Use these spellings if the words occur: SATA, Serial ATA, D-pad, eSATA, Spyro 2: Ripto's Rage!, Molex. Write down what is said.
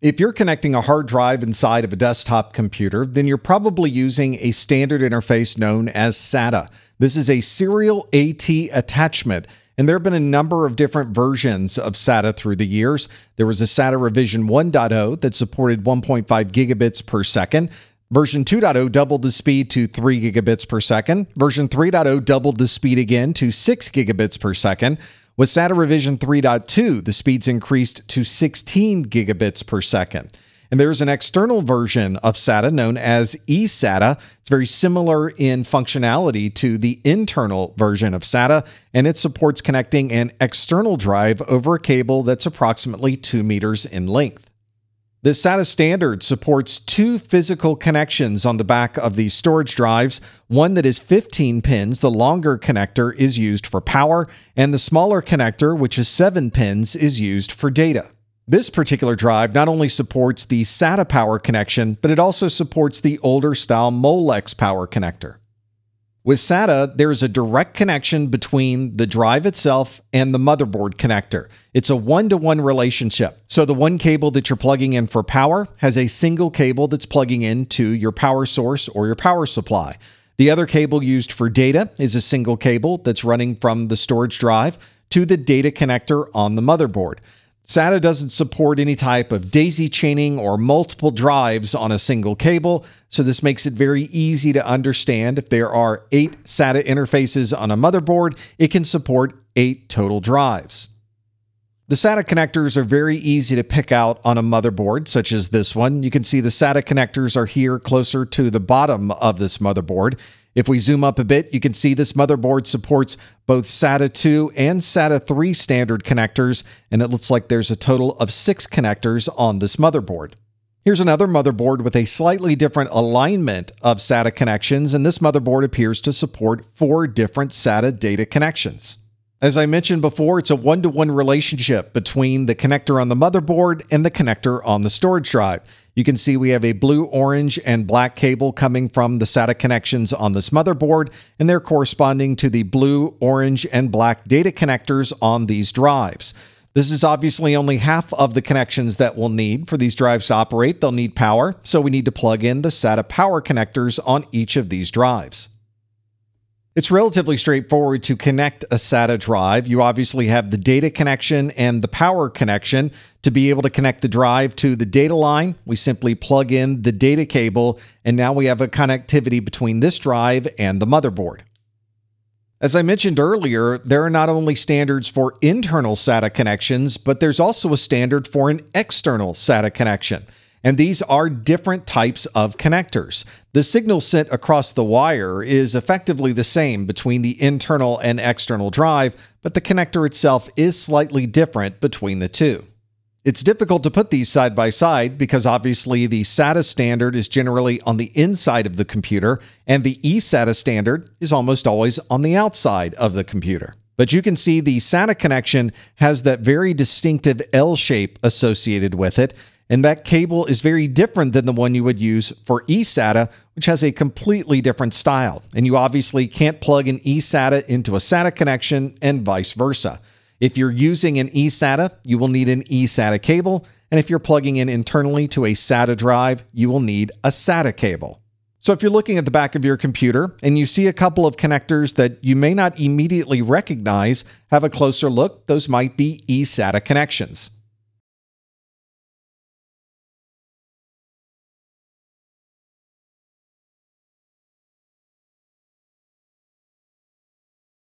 If you're connecting a hard drive inside of a desktop computer, then you're probably using a standard interface known as SATA. This is a Serial ATA attachment, and there have been a number of different versions of SATA through the years. There was a SATA revision 1.0 that supported 1.5 gigabits per second. Version 2.0 doubled the speed to 3 gigabits per second. Version 3.0 doubled the speed again to 6 gigabits per second. With SATA revision 3.2, the speeds increased to 16 gigabits per second. And there's an external version of SATA known as eSATA. It's very similar in functionality to the internal version of SATA, and it supports connecting an external drive over a cable that's approximately 2 meters in length. The SATA standard supports 2 physical connections on the back of these storage drives, one that is 15 pins, the longer connector is used for power, and the smaller connector, which is 7 pins, is used for data. This particular drive not only supports the SATA power connection, but it also supports the older style Molex power connector. With SATA, there is a direct connection between the drive itself and the motherboard connector. It's a one-to-one relationship. So the one cable that you're plugging in for power has a single cable that's plugging into your power source or your power supply. The other cable used for data is a single cable that's running from the storage drive to the data connector on the motherboard. SATA doesn't support any type of daisy chaining or multiple drives on a single cable, so this makes it very easy to understand. If there are 8 SATA interfaces on a motherboard, it can support 8 total drives. The SATA connectors are very easy to pick out on a motherboard, such as this one. You can see the SATA connectors are here closer to the bottom of this motherboard. If we zoom up a bit, you can see this motherboard supports both SATA 2 and SATA 3 standard connectors, and it looks like there's a total of 6 connectors on this motherboard. Here's another motherboard with a slightly different alignment of SATA connections, and this motherboard appears to support 4 different SATA data connections. As I mentioned before, it's a one-to-one relationship between the connector on the motherboard and the connector on the storage drive. You can see we have a blue, orange, and black cable coming from the SATA connections on this motherboard, and they're corresponding to the blue, orange, and black data connectors on these drives. This is obviously only half of the connections that we'll need for these drives to operate. They'll need power, so we need to plug in the SATA power connectors on each of these drives. It's relatively straightforward to connect a SATA drive. You obviously have the data connection and the power connection. To be able to connect the drive to the data line, we simply plug in the data cable, and now we have a connectivity between this drive and the motherboard. As I mentioned earlier, there are not only standards for internal SATA connections, but there's also a standard for an external SATA connection. And these are different types of connectors. The signal sent across the wire is effectively the same between the internal and external drive, but the connector itself is slightly different between the two. It's difficult to put these side by side because obviously the SATA standard is generally on the inside of the computer, and the eSATA standard is almost always on the outside of the computer. But you can see the SATA connection has that very distinctive L shape associated with it. And that cable is very different than the one you would use for eSATA, which has a completely different style. And you obviously can't plug an eSATA into a SATA connection and vice versa. If you're using an eSATA, you will need an eSATA cable. And if you're plugging in internally to a SATA drive, you will need a SATA cable. So if you're looking at the back of your computer and you see a couple of connectors that you may not immediately recognize, have a closer look. Those might be eSATA connections.